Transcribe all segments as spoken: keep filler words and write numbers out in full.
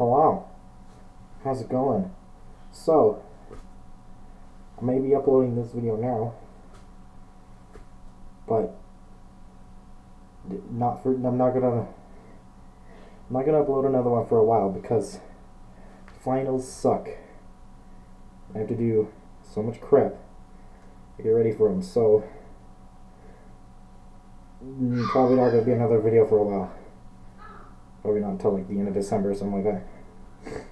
Hello, how's it going? So, I may be uploading this video now, but not for I'm not gonna I'm not gonna upload another one for a while because finals suck. I have to do so much crap to get ready for them. So probably not going to be another video for a while. Probably not until like the end of December or something like that.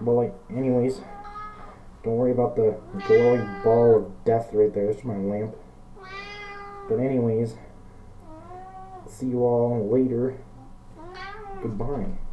But like, anyways, don't worry about the glowing ball of death right there. It's my lamp. But anyways, see you all later. Goodbye.